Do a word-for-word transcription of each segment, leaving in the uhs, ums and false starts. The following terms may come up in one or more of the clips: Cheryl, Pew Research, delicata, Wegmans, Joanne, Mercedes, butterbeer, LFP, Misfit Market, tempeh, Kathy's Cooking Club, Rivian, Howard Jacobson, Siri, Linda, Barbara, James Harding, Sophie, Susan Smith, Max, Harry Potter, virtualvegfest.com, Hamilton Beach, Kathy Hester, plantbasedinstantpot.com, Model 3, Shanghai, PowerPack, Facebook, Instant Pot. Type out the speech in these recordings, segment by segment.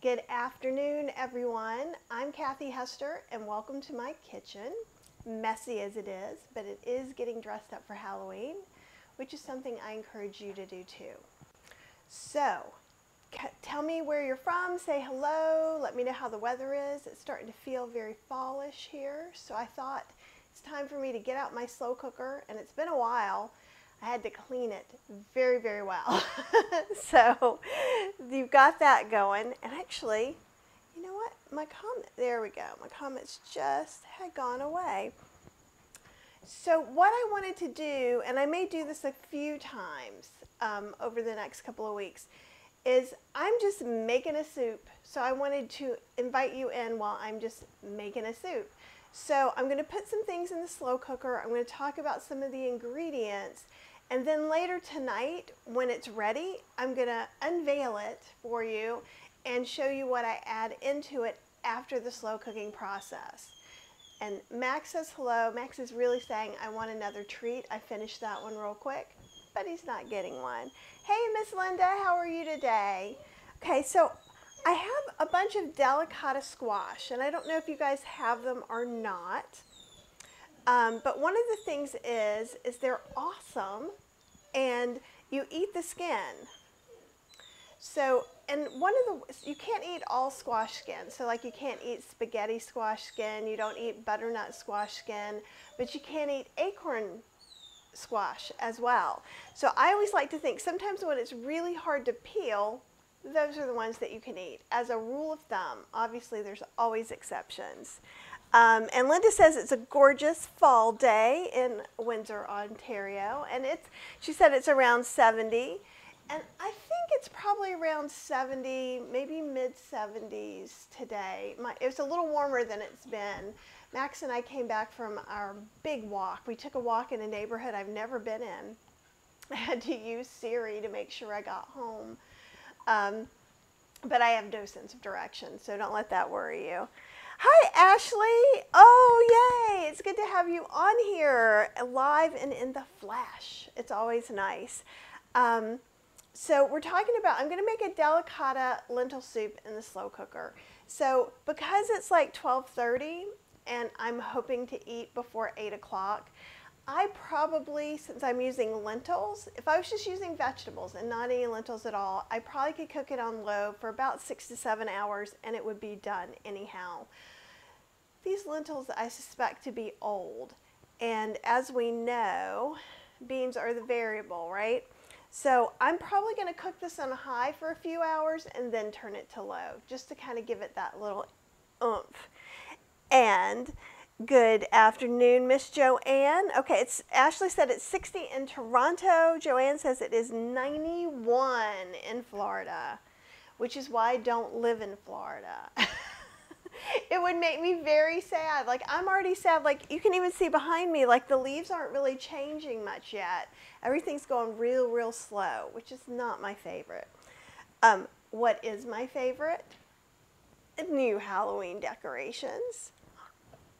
Good afternoon, everyone. I'm Kathy Hester, and welcome to my kitchen. Messy as it is, but it is getting dressed up for Halloween, which is something I encourage you to do too. So, tell me where you're from, say hello, let me know how the weather is. It's starting to feel very fallish here, so I thought it's time for me to get out my slow cooker, and it's been a while. I had to clean it very, very well. So you've got that going, and actually, you know what? My comment, there we go. My comments just had gone away. So what I wanted to do, and I may do this a few times um, over the next couple of weeks, is I'm just making a soup. So I wanted to invite you in while I'm just making a soup. So I'm going to put some things in the slow cooker. I'm going to talk about some of the ingredients. And then later tonight, when it's ready, I'm going to unveil it for you and show you what I add into it after the slow cooking process. And Max says hello. Max is really saying, I want another treat. I finished that one real quick, but he's not getting one. Hey, Miss Linda, how are you today? Okay, so I have a bunch of delicata squash, and I don't know if you guys have them or not, um, but one of the things is, is they're awesome, and you eat the skin. So, and one of the, you can't eat all squash skin, so like you can't eat spaghetti squash skin, you don't eat butternut squash skin, but you can eat acorn squash as well. So I always like to think, sometimes when it's really hard to peel, those are the ones that you can eat. As a rule of thumb, obviously there's always exceptions. Um, and Linda says it's a gorgeous fall day in Windsor, Ontario, and it's, she said it's around seventy. And I think it's probably around seventy, maybe mid seventies today. My, it was a little warmer than it's been. Max and I came back from our big walk. We took a walk in a neighborhood I've never been in. I had to use Siri to make sure I got home. Um, but I have no sense of direction, so don't let that worry you. Hi, Ashley. Oh, yay. It's good to have you on here live and in the flesh. It's always nice. Um, So we're talking about, I'm going to make a delicata lentil soup in the slow cooker. So because it's like twelve thirty and I'm hoping to eat before eight o'clock, I probably, since I'm using lentils, if I was just using vegetables and not any lentils at all, I probably could cook it on low for about six to seven hours and it would be done anyhow. These lentils I suspect to be old. And as we know, beans are the variable, right? So I'm probably going to cook this on high for a few hours and then turn it to low, just to kind of give it that little oomph. And good afternoon, Miss Joanne. Okay, it's, Ashley said it's sixty in Toronto. Joanne says it is ninety-one in Florida, which is why I don't live in Florida. It would make me very sad. Like, I'm already sad. Like, you can even see behind me, like, the leaves aren't really changing much yet. Everything's going real, real slow, which is not my favorite. Um, what is my favorite? New Halloween decorations.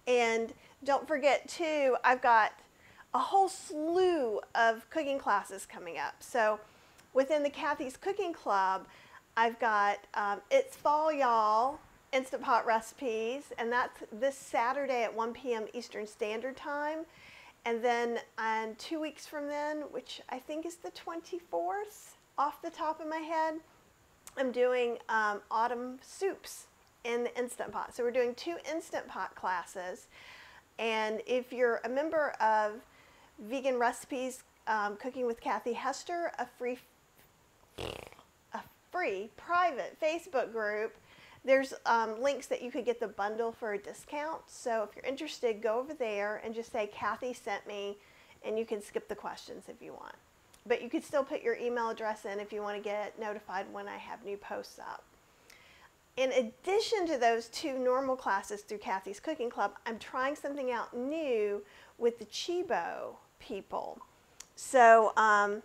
And don't forget, too, I've got a whole slew of cooking classes coming up. So within the Kathy's Cooking Club, I've got um, It's Fall, Y'all, Instant Pot recipes, and that's this Saturday at one p m Eastern Standard Time. And then on two weeks from then, which I think is the twenty-fourth, off the top of my head, I'm doing um, autumn soups in the Instant Pot. So we're doing two Instant Pot classes. And if you're a member of Vegan Recipes um, Cooking with Kathy Hester, a free, a free private Facebook group, there's um, links that you could get the bundle for a discount. So if you're interested, go over there and just say, Kathy sent me, and you can skip the questions if you want. But you could still put your email address in if you want to get notified when I have new posts up. In addition to those two normal classes through Kathy's Cooking Club, I'm trying something out new with the Chibo people. So, um,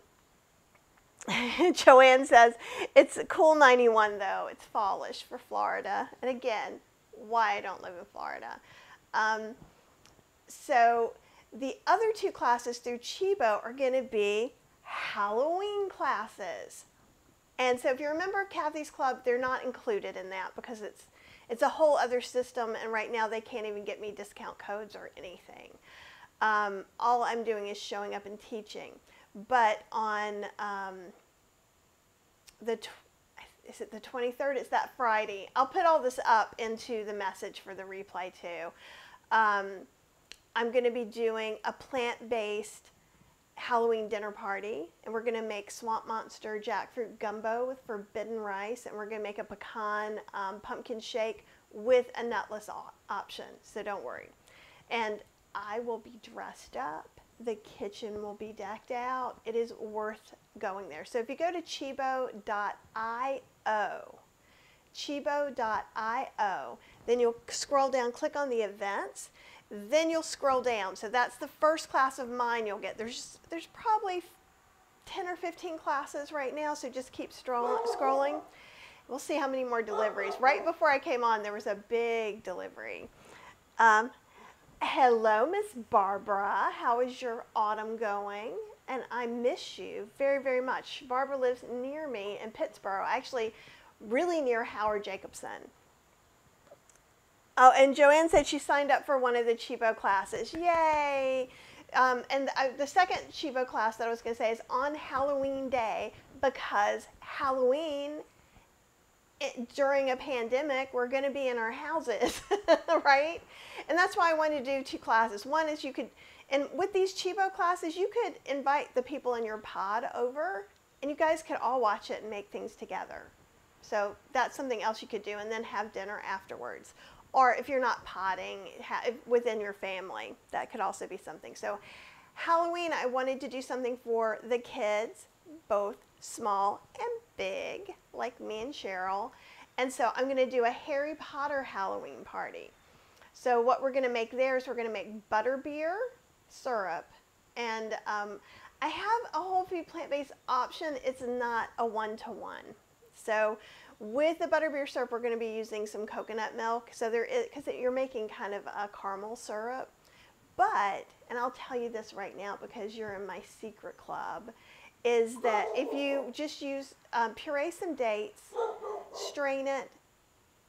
Joanne says, it's a cool ninety-one though. It's fallish for Florida. And again, why I don't live in Florida. Um, so the other two classes through Chibo are going to be Halloween classes. And so if you remember Kathy's Club, they're not included in that because it's it's a whole other system, and right now they can't even get me discount codes or anything. Um, all I'm doing is showing up and teaching. But on um, the, tw is it the twenty-third? It's that Friday. I'll put all this up into the message for the replay too. Um, I'm going to be doing a plant-based Halloween dinner party, and we're going to make Swamp Monster jackfruit gumbo with forbidden rice, and we're going to make a pecan um, pumpkin shake with a nutless op option, so don't worry. And I will be dressed up. The kitchen will be decked out. It is worth going there. So if you go to chibo dot i o, chibo dot i o, then you'll scroll down, click on the events, then you'll scroll down. So that's the first class of mine you'll get. There's there's probably ten or fifteen classes right now, so just keep scrolling. We'll see how many more deliveries. Right before I came on, there was a big delivery. Um, hello, Miss Barbara. How is your autumn going? And I miss you very, very much. Barbara lives near me in Pittsburgh, actually really near Howard Jacobson. Oh, and Joanne said she signed up for one of the Chibo classes. Yay! Um, and the, uh, the second Chibo class that I was going to say is on Halloween Day, because Halloween, it, during a pandemic, we're going to be in our houses, right? And that's why I wanted to do two classes. One is you could, and with these Chibo classes, you could invite the people in your pod over, and you guys could all watch it and make things together. So that's something else you could do, and then have dinner afterwards. Or if you're not potting within your family, that could also be something. So Halloween, I wanted to do something for the kids, both small and big, like me and Cheryl. And so I'm gonna do a Harry Potter Halloween party. So what we're gonna make there is we're gonna make butterbeer syrup. And um, I have a whole food plant-based option. It's not a one-to-one. So with the butterbeer syrup, we're going to be using some coconut milk. So there is, because you're making kind of a caramel syrup. But, and I'll tell you this right now because you're in my secret club, is that if you just use, um, puree some dates, strain it,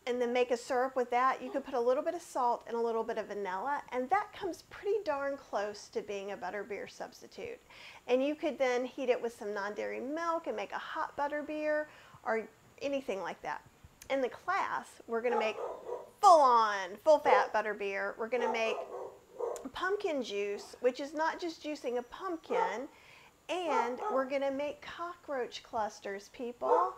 and then make a syrup with that, you could put a little bit of salt and a little bit of vanilla, and that comes pretty darn close to being a butterbeer substitute. And you could then heat it with some non-dairy milk and make a hot butterbeer, or anything like that. In the class, we're going to make full-on, full-fat butterbeer. We're going to make pumpkin juice, which is not just juicing a pumpkin, and we're going to make cockroach clusters, people.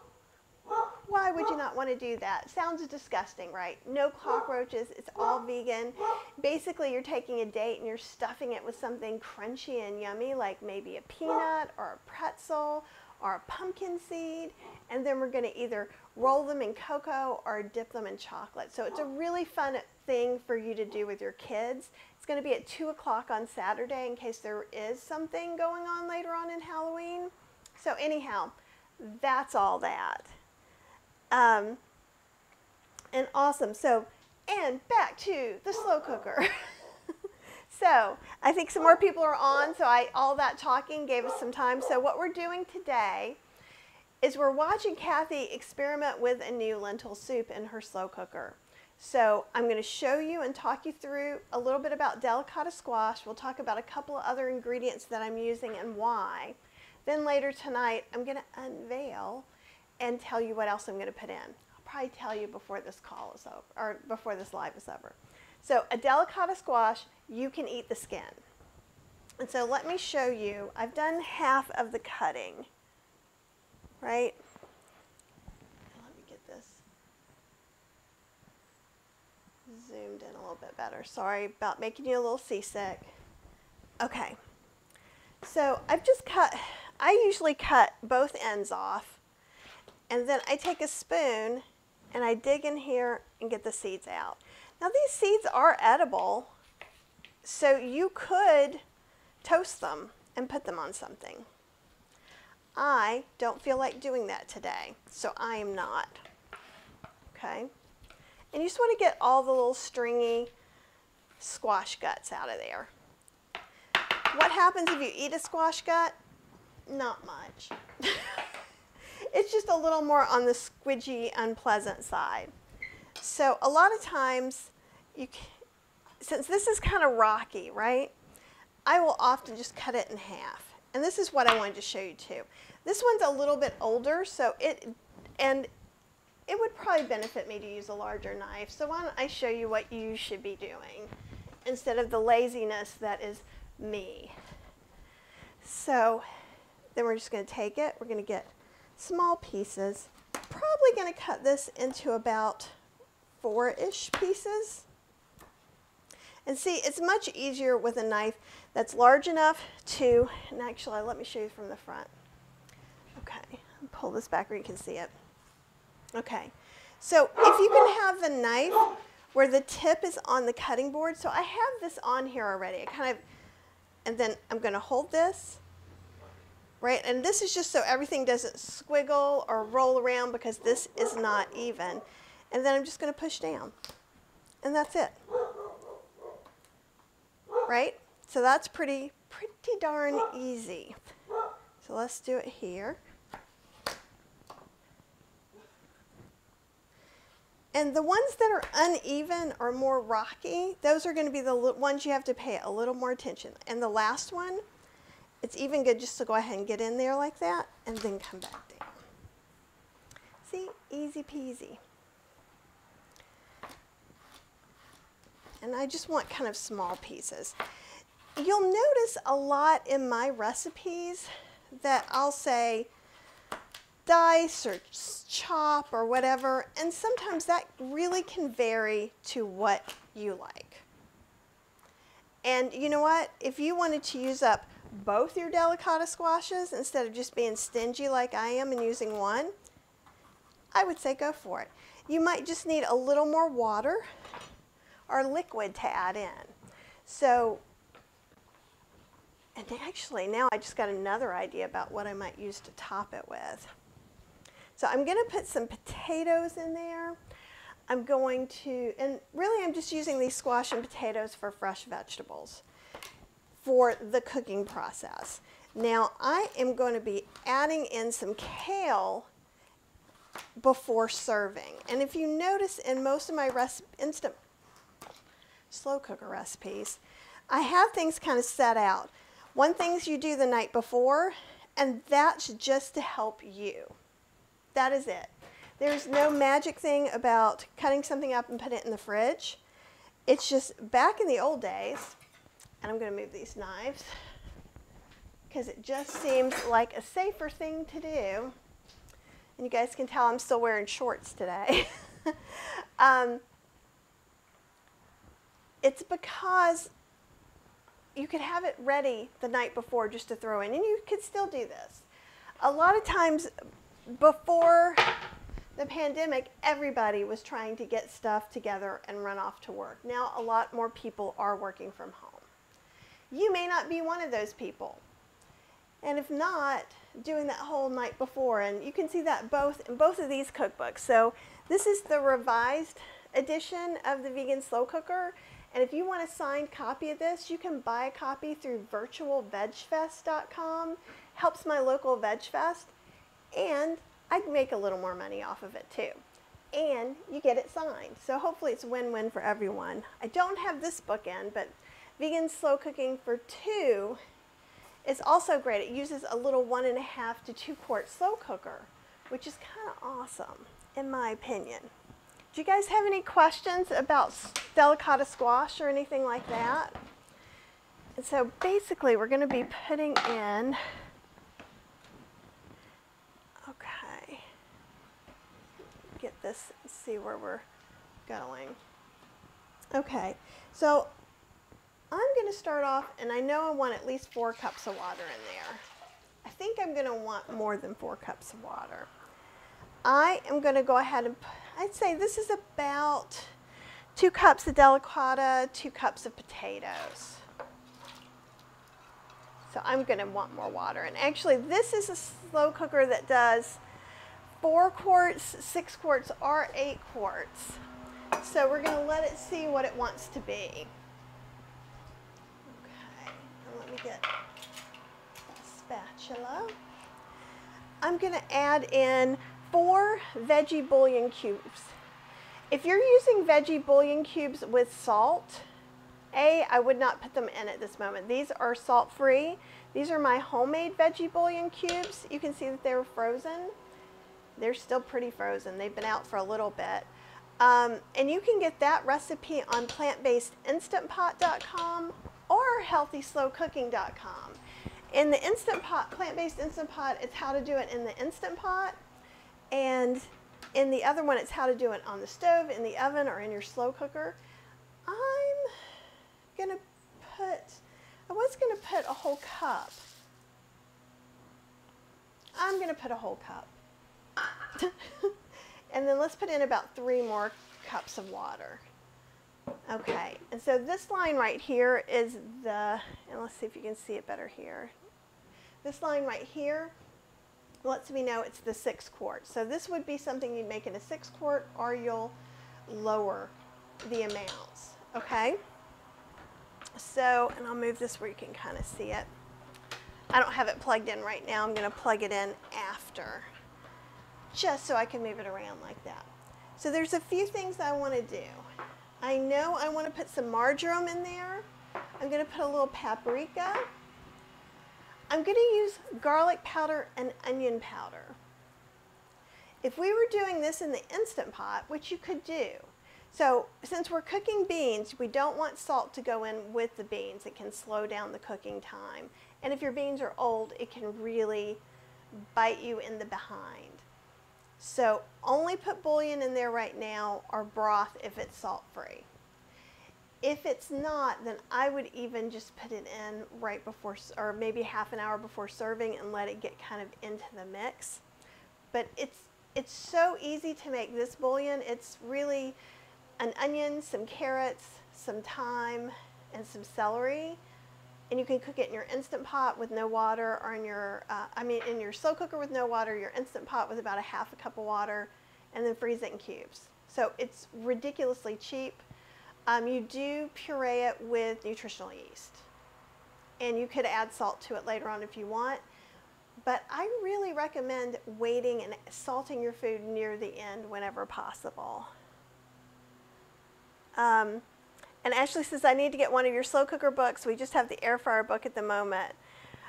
Why would you not want to do that? Sounds disgusting, right? No cockroaches. It's all vegan. Basically, you're taking a date and you're stuffing it with something crunchy and yummy, like maybe a peanut or a pretzel or a pumpkin seed, and then we're going to either roll them in cocoa or dip them in chocolate. So it's a really fun thing for you to do with your kids. It's going to be at two o'clock on Saturday in case there is something going on later on in Halloween. So anyhow, that's all that. Um, and awesome. So, and back to the slow cooker. So I think some more people are on, so I, all that talking gave us some time. So what we're doing today is we're watching Kathy experiment with a new lentil soup in her slow cooker. So I'm going to show you and talk you through a little bit about delicata squash. We'll talk about a couple of other ingredients that I'm using and why. Then later tonight, I'm going to unveil and tell you what else I'm going to put in. I'll probably tell you before this call is over, or before this live is over. So a delicata squash, you can eat the skin. And so let me show you. I've done half of the cutting, right? Let me get this zoomed in a little bit better. Sorry about making you a little seasick. Okay. So I've just cut, I usually cut both ends off, and then I take a spoon and I dig in here and get the seeds out. Now these seeds are edible, so you could toast them and put them on something. I don't feel like doing that today, so I am not. Okay? And you just want to get all the little stringy squash guts out of there. What happens if you eat a squash gut? Not much. It's just a little more on the squidgy, unpleasant side. So a lot of times, you can, since this is kind of rocky, right, I will often just cut it in half. And this is what I wanted to show you too. This one's a little bit older, so it, and it would probably benefit me to use a larger knife. So why don't I show you what you should be doing instead of the laziness that is me. So then we're just going to take it, we're going to get small pieces, probably going to cut this into about four-ish pieces. And see, it's much easier with a knife that's large enough to, and actually let me show you from the front. Okay, pull this back where you can see it. Okay, so if you can have the knife where the tip is on the cutting board, so I have this on here already. I kind of, and then I'm going to hold this, right? And this is just so everything doesn't squiggle or roll around because this is not even. And then I'm just going to push down, and that's it. Right? So that's pretty, pretty darn easy. So let's do it here. And the ones that are uneven or more rocky, those are going to be the ones you have to pay a little more attention. And the last one, it's even good just to go ahead and get in there like that and then come back down. See? Easy peasy. And I just want kind of small pieces. You'll notice a lot in my recipes that I'll say dice or chop or whatever, and sometimes that really can vary to what you like. And you know what? If you wanted to use up both your delicata squashes instead of just being stingy like I am and using one, I would say go for it. You might just need a little more water or liquid to add in. So, and actually now I just got another idea about what I might use to top it with. So I'm going to put some potatoes in there. I'm going to, and really I'm just using these squash and potatoes for fresh vegetables for the cooking process. Now I am going to be adding in some kale before serving. And if you notice in most of my recipe, instant slow cooker recipes, I have things kind of set out. One thing's you do the night before, and that's just to help you. That is it. There's no magic thing about cutting something up and putting it in the fridge. It's just back in the old days, and I'm going to move these knives because it just seems like a safer thing to do. And you guys can tell I'm still wearing shorts today. um, It's because you could have it ready the night before just to throw in, and you could still do this. A lot of times before the pandemic, everybody was trying to get stuff together and run off to work. Now a lot more people are working from home. You may not be one of those people. And if not, doing that whole night before, and you can see that both in both of these cookbooks. So this is the revised edition of the Vegan Slow Cooker. And if you want a signed copy of this, you can buy a copy through virtual veg fest dot com. Helps my local veg fest, and I can make a little more money off of it too. And you get it signed. So hopefully it's win-win for everyone. I don't have this book in, but Vegan Slow Cooking for Two is also great. It uses a little one and a half to two quart slow cooker, which is kind of awesome in my opinion. Do you guys have any questions about delicata squash or anything like that? And so basically we're going to be putting in, okay, get this, see where we're going. Okay, so I'm going to start off, and I know I want at least four cups of water in there. I think I'm going to want more than four cups of water. I am going to go ahead and, I'd say this is about two cups of delicata, two cups of potatoes. So I'm going to want more water. And actually this is a slow cooker that does four quarts, six quarts, or eight quarts. So we're going to let it see what it wants to be. Okay, and let me get a spatula. I'm going to add in four veggie bouillon cubes. If you're using veggie bouillon cubes with salt, A, I would not put them in at this moment. These are salt-free. These are my homemade veggie bouillon cubes. You can see that they were frozen. They're still pretty frozen. They've been out for a little bit. Um, and you can get that recipe on plant based instant pot dot com or healthy slow cooking dot com. In the Instant Pot, Plant-Based Instant Pot, it's how to do it in the Instant Pot. And in the other one, it's how to do it on the stove, in the oven, or in your slow cooker. I'm gonna put, I was gonna put a whole cup. I'm gonna put a whole cup. And then let's put in about three more cups of water. Okay, and so this line right here is the, and let's see if you can see it better here. This line right here lets me know it's the six quart. So this would be something you'd make in a six quart, or you'll lower the amounts, okay? So, and I'll move this where you can kind of see it. I don't have it plugged in right now. I'm gonna plug it in after, just so I can move it around like that. So there's a few things I wanna do. I know I want to put some marjoram in there. I'm going to put a little paprika. I'm going to use garlic powder and onion powder. If we were doing this in the Instant Pot, which you could do, so since we're cooking beans, we don't want salt to go in with the beans. It can slow down the cooking time. And if your beans are old, it can really bite you in the behind. So only put bouillon in there right now, or broth if it's salt-free. If it's not, then I would even just put it in right before, or maybe half an hour before serving, and let it get kind of into the mix. But it's, it's so easy to make this bouillon. It's really an onion, some carrots, some thyme, and some celery. And you can cook it in your Instant Pot with no water, or in your, uh, I mean, in your slow cooker with no water, your Instant Pot with about a half a cup of water, and then freeze it in cubes. So it's ridiculously cheap. Um, you do puree it with nutritional yeast, and you could add salt to it later on if you want. But I really recommend waiting and salting your food near the end whenever possible. Um, And Ashley says, I need to get one of your slow cooker books. We just have the air fryer book at the moment.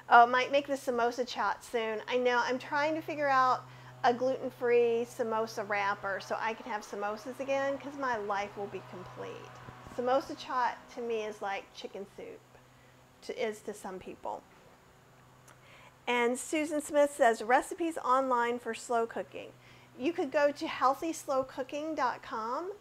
Oh, it might make the samosa chat soon. I know, I'm trying to figure out a gluten-free samosa wrapper so I can have samosas again, because my life will be complete. Samosa chat to me is like chicken soup, to, is to some people. And Susan Smith says, recipes online for slow cooking. You could go to healthy slow cooking dot com,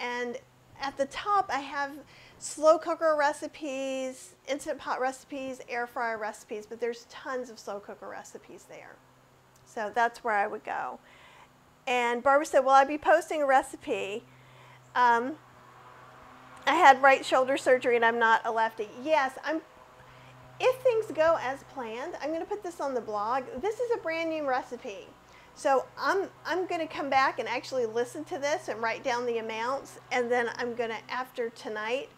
and at the top, I have slow cooker recipes, Instant Pot recipes, air fryer recipes, but there's tons of slow cooker recipes there. So that's where I would go. And Barbara said, will I be posting a recipe? Um, I had right shoulder surgery and I'm not a lefty. Yes, I'm. If things go as planned, I'm going to put this on the blog. This is a brand new recipe. So I'm, I'm going to come back and actually listen to this and write down the amounts, and then I'm going to, after tonight,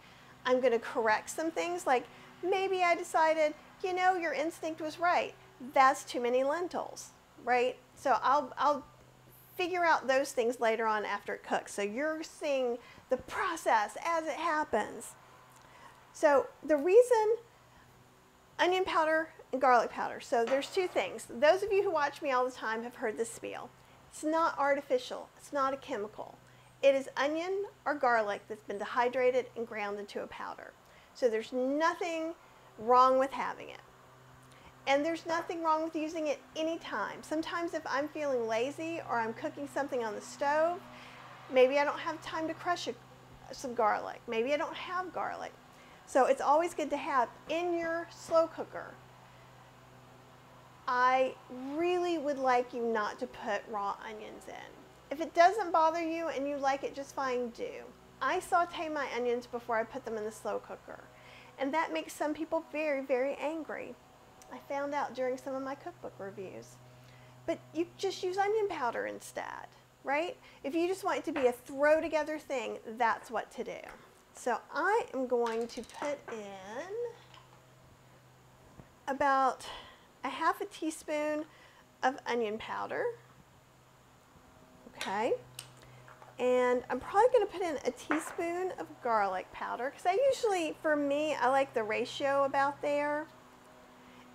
I'm going to correct some things. Like maybe I decided, you know, your instinct was right. That's too many lentils, right? So I'll, I'll figure out those things later on after it cooks. So you're seeing the process as it happens. So the reason, onion powder and garlic powder. So there's two things. Those of you who watch me all the time have heard this spiel. It's not artificial. It's not a chemical. It is onion or garlic that's been dehydrated and ground into a powder. So there's nothing wrong with having it. And there's nothing wrong with using it anytime. Sometimes if I'm feeling lazy, or I'm cooking something on the stove, maybe I don't have time to crush a, some garlic. Maybe I don't have garlic. So it's always good to have in your slow cooker. I really would like you not to put raw onions in. If it doesn't bother you and you like it just fine, do. I saute my onions before I put them in the slow cooker, and that makes some people very, very angry. I found out during some of my cookbook reviews. But you just use onion powder instead, right? If you just want it to be a throw together thing, that's what to do. So I am going to put in about a half a teaspoon of onion powder. Okay. And I'm probably going to put in a teaspoon of garlic powder, because I usually, for me, I like the ratio about there.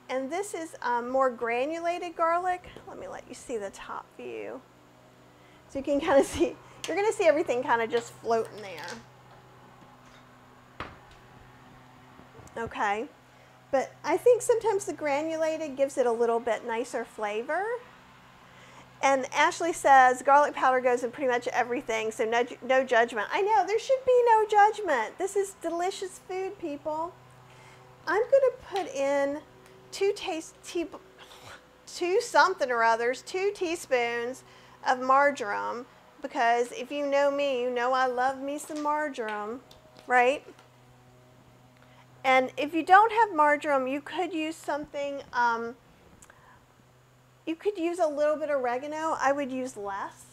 And this is um, more granulated garlic. Let me let you see the top view. So you can kind of see, you're going to see everything kind of just floating there. Okay. But I think sometimes the granulated gives it a little bit nicer flavor. And Ashley says garlic powder goes in pretty much everything, so no, no judgment. I know, there should be no judgment. This is delicious food, people. I'm going to put in two taste, tea, two something or others, two teaspoons of marjoram, because if you know me, you know I love me some marjoram, right? And if you don't have marjoram, you could use something, um, you could use a little bit of oregano. I would use less.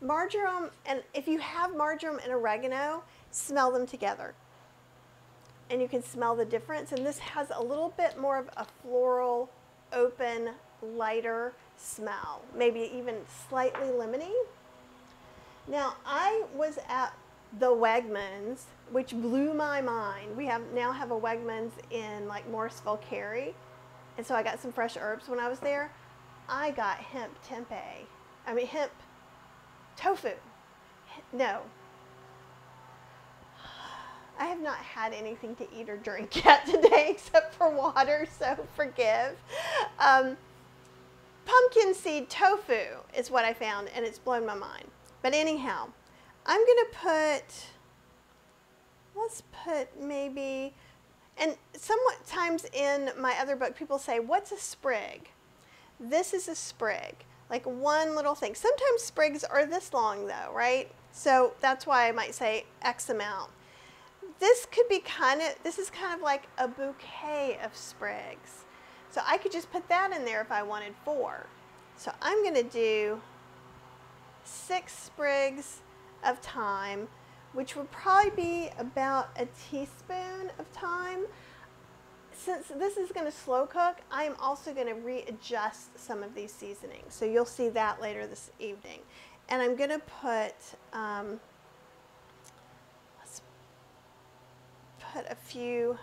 Marjoram, and if you have marjoram and oregano, smell them together. And you can smell the difference. And this has a little bit more of a floral, open, lighter smell. Maybe even slightly lemony. Now, I was at the Wegmans, which blew my mind. We have now have a Wegmans in like Morrisville, Cary. And so I got some fresh herbs when I was there. I got hemp tempeh. I mean hemp tofu. No. I have not had anything to eat or drink yet today except for water, so forgive. Um, pumpkin seed tofu is what I found, and it's blown my mind. But anyhow, I'm gonna put, let's put maybe, and somewhat times in my other book, people say, what's a sprig? This is a sprig, like one little thing. Sometimes sprigs are this long though, right? So that's why I might say X amount. This could be kind of, this is kind of like a bouquet of sprigs. So I could just put that in there if I wanted four. So I'm gonna do six sprigs of thyme, which would probably be about a teaspoon of thyme. Since this is going to slow cook, I'm also going to readjust some of these seasonings. So you'll see that later this evening. And I'm going to put, um, let's put a few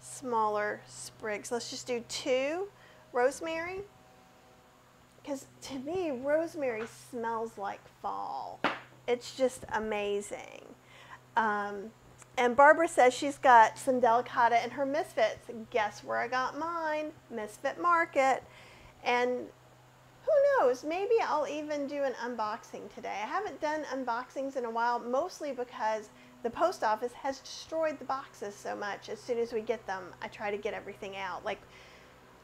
smaller sprigs. Let's just do two rosemary, because to me, rosemary smells like fall. It's just amazing. Um, and Barbara says she's got some delicata in her Misfits. Guess where I got mine? Misfit Market. And who knows, maybe I'll even do an unboxing today. I haven't done unboxings in a while, mostly because the post office has destroyed the boxes so much. As soon as we get them, I try to get everything out. Like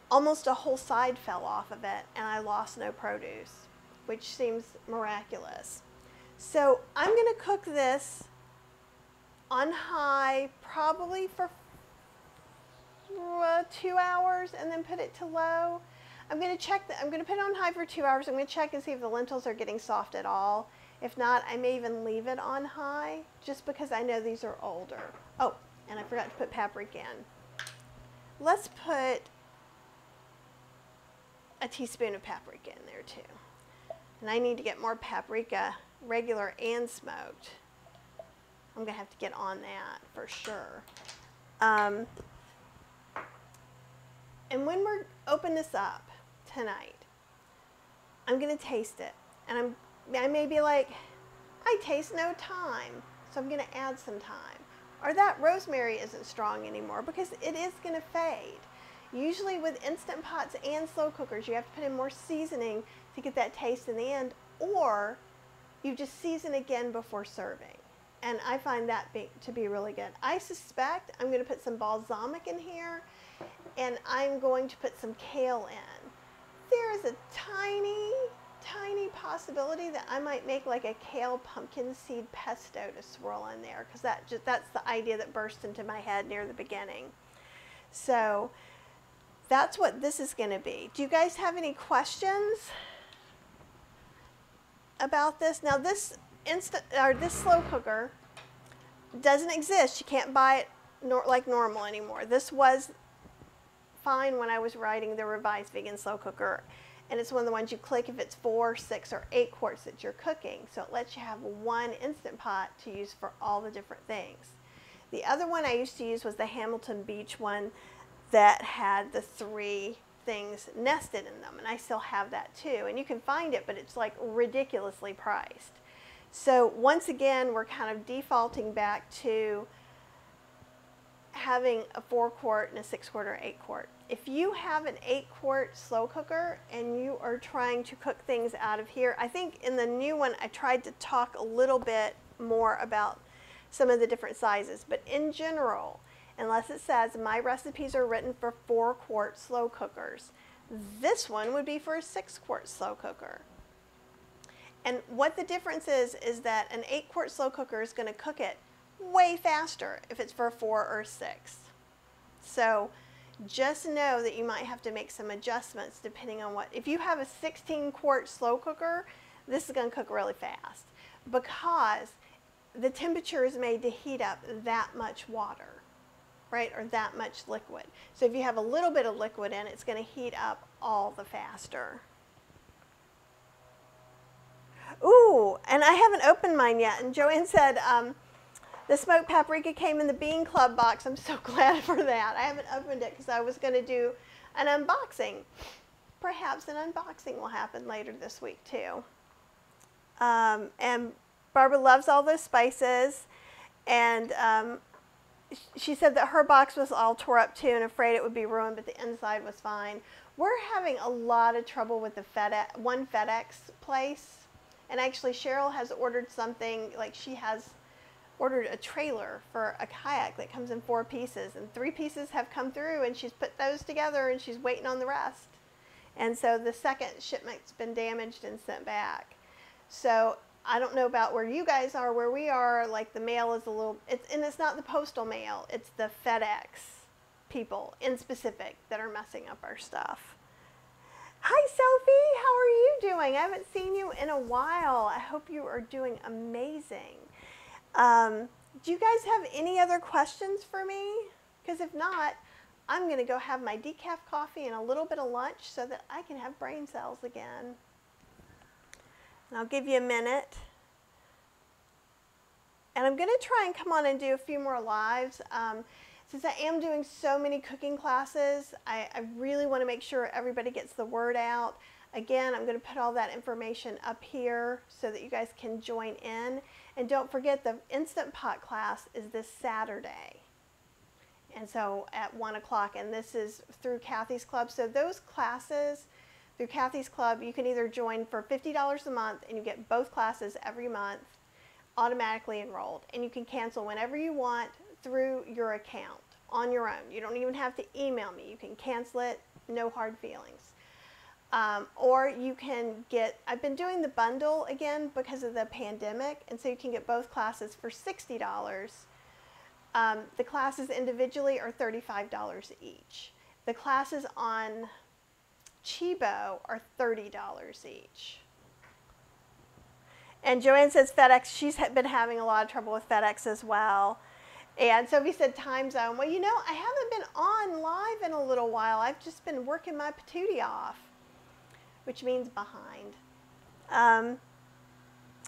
almost a whole side fell off of it, and I lost no produce, which seems miraculous. So I'm going to cook this on high probably for uh, two hours and then put it to low. I'm going to check that. I'm going to put it on high for two hours. I'm going to check and see if the lentils are getting soft at all. If not, I may even leave it on high just because I know these are older. Oh, and I forgot to put paprika in. Let's put a teaspoon of paprika in there too. And I need to get more paprika, regular and smoked. I'm gonna have to get on that for sure. Um, and when we're open this up tonight, I'm gonna taste it, and I'm I may be like, I taste no thyme, so I'm gonna add some thyme. Or that rosemary isn't strong anymore, because it is gonna fade. Usually with Instant Pots and slow cookers, you have to put in more seasoning to get that taste in the end, or you just season again before serving. And I find that be, to be really good. I suspect I'm going to put some balsamic in here, and I'm going to put some kale in. There is a tiny, tiny possibility that I might make like a kale pumpkin seed pesto to swirl in there, because that just, that's the idea that burst into my head near the beginning. So that's what this is going to be. Do you guys have any questions about this? Now this instant or this slow cooker doesn't exist. You can't buy it nor like normal anymore. This was fine when I was writing the revised vegan slow cooker, and it's one of the ones you click if it's four, six, or eight quarts that you're cooking. So it lets you have one Instant Pot to use for all the different things. The other one I used to use was the Hamilton Beach one that had the three things nested in them, and I still have that too. And you can find it, but it's like ridiculously priced. So once again, we're kind of defaulting back to having a four quart and a six quart or eight quart. If you have an eight quart slow cooker and you are trying to cook things out of here, I think in the new one I tried to talk a little bit more about some of the different sizes, but in general, unless it says my recipes are written for four quart slow cookers, this one would be for a six quart slow cooker. And what the difference is, is that an eight quart slow cooker is going to cook it way faster if it's for a four or six. So just know that you might have to make some adjustments depending on what. If you have a sixteen quart slow cooker, this is going to cook really fast because the temperature is made to heat up that much water, right, or that much liquid. So if you have a little bit of liquid in, it's going to heat up all the faster. Ooh, and I haven't opened mine yet, and Joanne said, um, the smoked paprika came in the Bean Club box. I'm so glad for that. I haven't opened it because I was going to do an unboxing. Perhaps an unboxing will happen later this week too. Um, and Barbara loves all those spices. And um, she said that her box was all tore up too and afraid it would be ruined, but the inside was fine. We're having a lot of trouble with the FedEx, one FedEx place. And actually Cheryl has ordered something, like she has ordered a trailer for a kayak that comes in four pieces, and three pieces have come through and she's put those together and she's waiting on the rest. And so the second shipment's been damaged and sent back. So I don't know about where you guys are. Where we are, like the mail is a little, it's, and it's not the postal mail, it's the FedEx people in specific that are messing up our stuff. Hi Sophie, how are you doing? I haven't seen you in a while. I hope you are doing amazing. Um, do you guys have any other questions for me? Because if not, I'm going to go have my decaf coffee and a little bit of lunch so that I can have brain cells again. And I'll give you a minute. And I'm going to try and come on and do a few more lives. Um, since I am doing so many cooking classes, I, I really want to make sure everybody gets the word out. Again, I'm going to put all that information up here so that you guys can join in. And don't forget, the Instant Pot class is this Saturday. And so at one o'clock, and this is through Kathy's Club. So those classes through Kathy's Club, you can either join for fifty dollars a month and you get both classes every month automatically enrolled. And you can cancel whenever you want through your account on your own. You don't even have to email me. You can cancel it, no hard feelings. Um, or you can get, I've been doing the bundle again because of the pandemic, and so you can get both classes for sixty dollars. Um, the classes individually are thirty-five dollars each. The classes on Chibo are thirty dollars each. And Joanne says FedEx, she's been having a lot of trouble with FedEx as well. And Sophie said time zone. Well, you know, I haven't been on live in a little while. I've just been working my patootie off, which means behind. Um,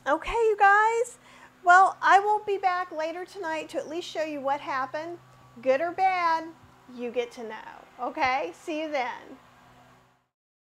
okay, you guys. Well, I will be back later tonight to at least show you what happened. Good or bad, you get to know. Okay? See you then.